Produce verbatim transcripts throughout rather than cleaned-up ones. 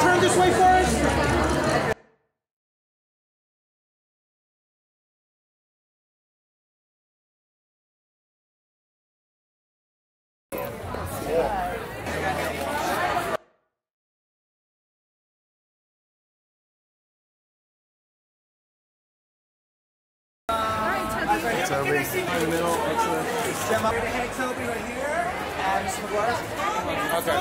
turn this way for us? Tobey in the middle, excellent. We're going to hang Tobey right here, and Mister Maguire. Okay.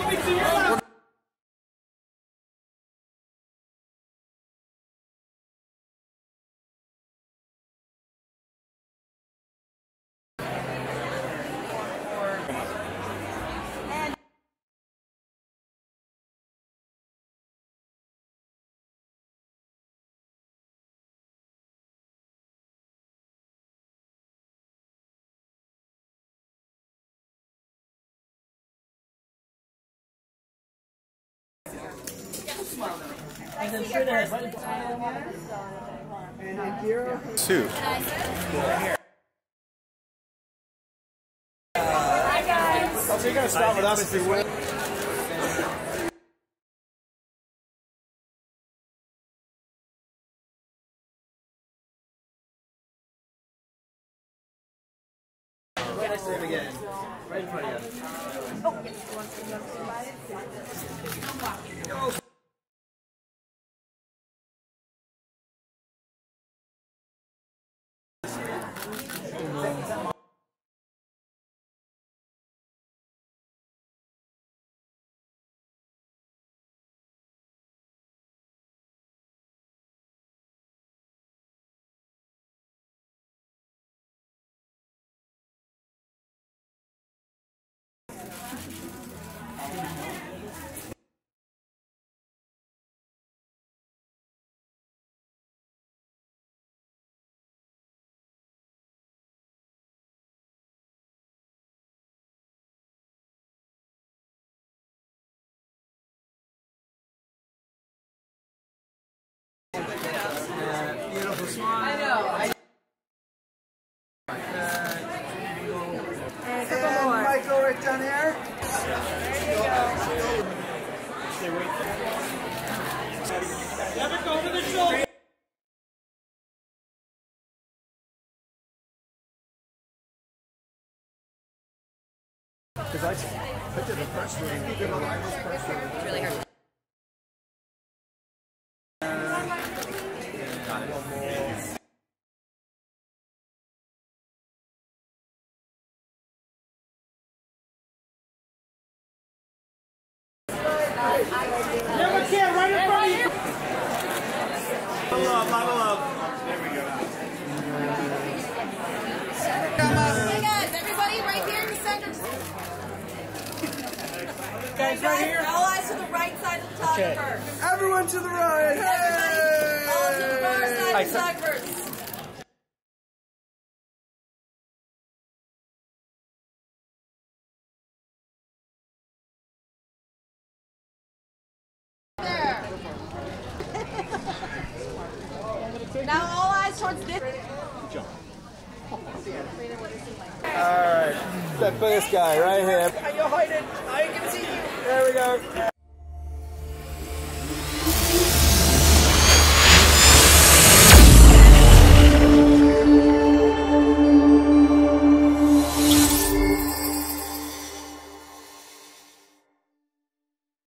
Two. Hi guys. So you're gonna start with us to win. It again. Right in front of you. I know. I uh, and and Michael right down here. There you go. Never go over the shoulder. Because I, I did a press room. I did a Irish press room. It's really hard. Never can, right in front of you! Bottle up, bottle up. There we go. Hey guys, everybody right here in the center. Guys, right here. All eyes to the right side of the photographer. Okay. Everyone to the right! Hey! All to the far side of the photographers. Now all eyes towards this. Jump. All right. Except for this guy right here. You're hiding. I can see you. There we go.